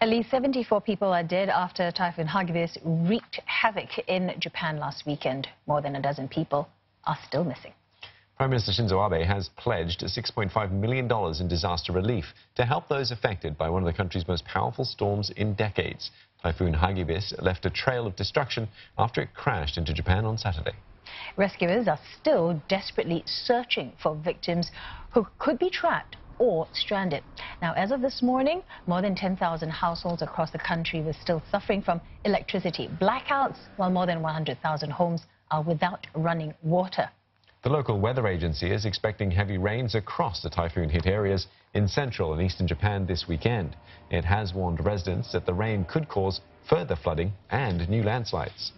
At least 74 people are dead after Typhoon Hagibis wreaked havoc in Japan last weekend. More than a dozen people are still missing. Prime Minister Shinzo Abe has pledged $6.5 million in disaster relief to help those affected by one of the country's most powerful storms in decades. Typhoon Hagibis left a trail of destruction after it crashed into Japan on Saturday. Rescuers are still desperately searching for victims who could be trapped or stranded. Now, as of this morning, more than 10,000 households across the country were still suffering from electricity blackouts, while more than 100,000 homes are without running water. The local weather agency is expecting heavy rains across the typhoon-hit areas in central and eastern Japan this weekend. It has warned residents that the rain could cause further flooding and new landslides.